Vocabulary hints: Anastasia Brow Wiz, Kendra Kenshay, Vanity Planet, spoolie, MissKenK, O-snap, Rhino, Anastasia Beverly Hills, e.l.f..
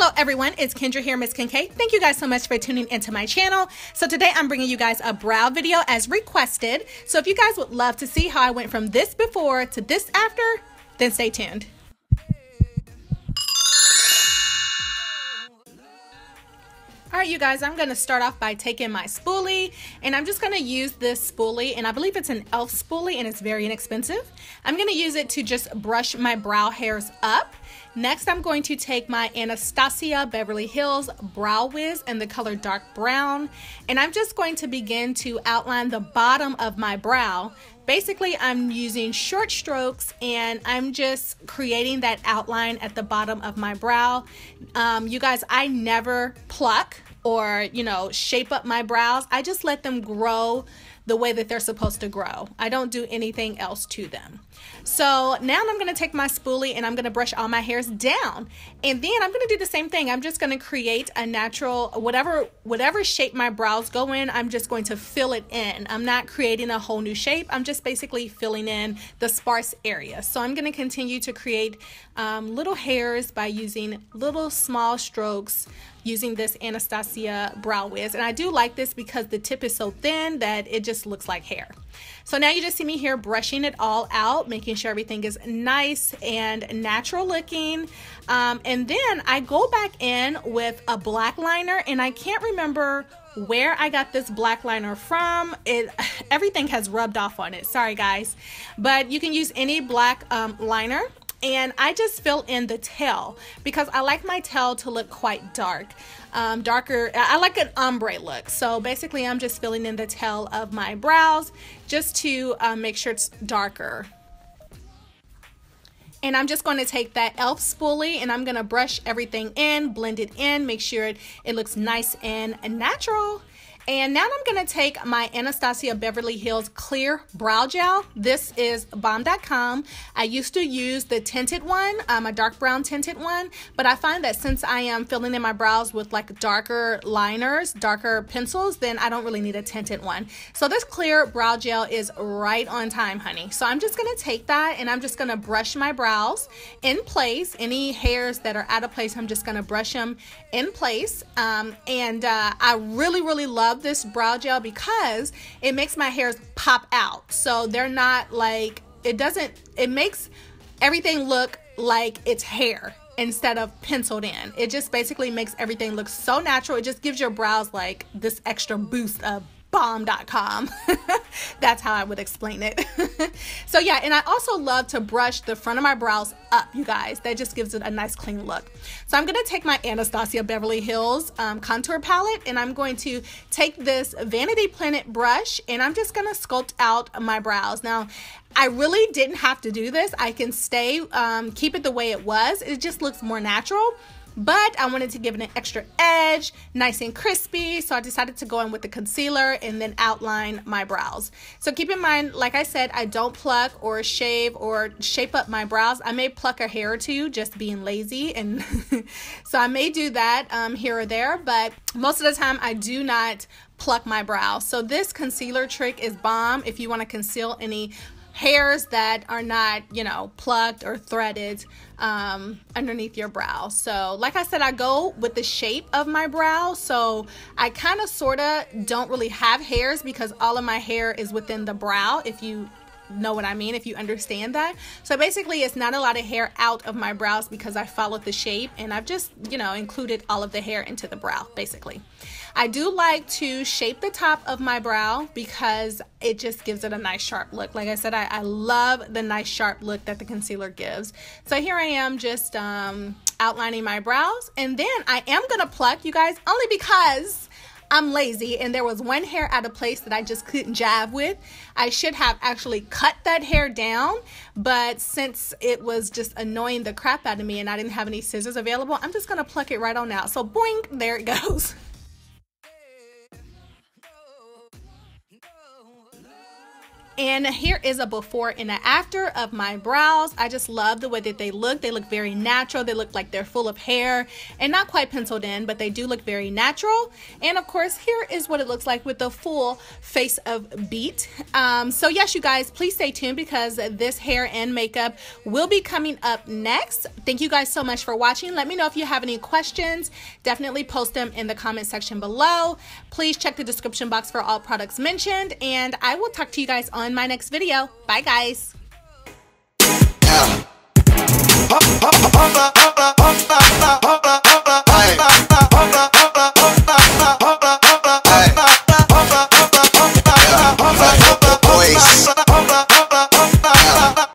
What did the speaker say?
Hello everyone, it's Kendra here, MissKenK. Thank you guys so much for tuning into my channel. So today I'm bringing you guys a brow video as requested. So if you guys would love to see how I went from this before to this after, then stay tuned. All right, you guys, I'm gonna start off by taking my spoolie, and I'm just gonna use this spoolie, and I believe it's an e.l.f. spoolie, and it's very inexpensive. I'm gonna use it to just brush my brow hairs up. Next, I'm going to take my Anastasia Beverly Hills Brow Wiz in the color dark brown, and I'm just going to begin to outline the bottom of my brow. Basically, I'm using short strokes and I'm just creating that outline at the bottom of my brow. You guys, I never pluck or, you know, shape up my brows. I just let them grow the way that they're supposed to grow. I don't do anything else to them. So now I'm gonna take my spoolie and I'm gonna brush all my hairs down. And then I'm gonna do the same thing. I'm just gonna create a natural, whatever shape my brows go in, I'm just going to fill it in. I'm not creating a whole new shape. I'm just basically filling in the sparse area. So I'm gonna continue to create little hairs by using little small strokes using this Anastasia Brow Wiz. And I do like this because the tip is so thin that it just looks like hair. So now you just see me here brushing it all out, making sure everything is nice and natural looking. And then I go back in with a black liner, and I can't remember where I got this black liner from. Everything has rubbed off on it, sorry guys. But you can use any black liner. And I just fill in the tail because I like my tail to look quite dark, darker. I like an ombre look. So basically I'm just filling in the tail of my brows just to make sure it's darker. And I'm just going to take that e.l.f. spoolie and I'm going to brush everything in, blend it in, make sure it looks nice and natural. And now I'm gonna take my Anastasia Beverly Hills Clear Brow Gel. This is bomb.com. I used to use the tinted one, a dark brown tinted one, but I find that since I am filling in my brows with like darker liners, darker pencils, then I don't really need a tinted one. So this Clear Brow Gel is right on time, honey. So I'm just gonna take that and I'm just gonna brush my brows in place. Any hairs that are out of place, I'm just gonna brush them in place. I really love this brow gel because it makes my hairs pop out, so they're not like, it makes everything look like it's hair instead of penciled in. It just basically makes everything look so natural. It just gives your brows like this extra boost of bomb.com. That's how I would explain it. So yeah, and I also love to brush the front of my brows up, you guys. That just gives it a nice clean look. So I'm gonna take my Anastasia Beverly Hills contour palette, and I'm going to take this Vanity Planet brush and I'm just gonna sculpt out my brows. Now I really didn't have to do this. I can stay keep it the way it was. It just looks more natural, but I wanted to give it an extra edge, nice and crispy, so I decided to go in with the concealer and then outline my brows. So keep in mind, like I said, I don't pluck or shave or shape up my brows. I may pluck a hair or two, just being lazy, and so I may do that here or there, but most of the time I do not pluck my brows. So this concealer trick is bomb if you want to conceal any hairs that are not, you know, plucked or threaded underneath your brow. So like I said, I go with the shape of my brow, so I kind of sort of don't really have hairs because all of my hair is within the brow, if you know what I mean, if you understand that. So basically it's not a lot of hair out of my brows because I followed the shape and I've just, you know, included all of the hair into the brow. Basically I do like to shape the top of my brow because it just gives it a nice sharp look. Like I said, I love the nice sharp look that the concealer gives. So here I am just outlining my brows, and then I am gonna pluck, you guys, only because I'm lazy and there was one hair out of place that I just couldn't jive with. I should have actually cut that hair down, but since it was just annoying the crap out of me and I didn't have any scissors available, I'm just gonna pluck it right on out. So boing, there it goes. And here is a before and an after of my brows. I just love the way that they look. They look very natural. They look like they're full of hair and not quite penciled in, but they do look very natural. And of course, here is what it looks like with the full face of beat. So yes, you guys, please stay tuned because this hair and makeup will be coming up next. Thank you guys so much for watching. Let me know if you have any questions. Definitely post them in the comment section below. Please check the description box for all products mentioned, and I will talk to you guys on my next video. Bye guys.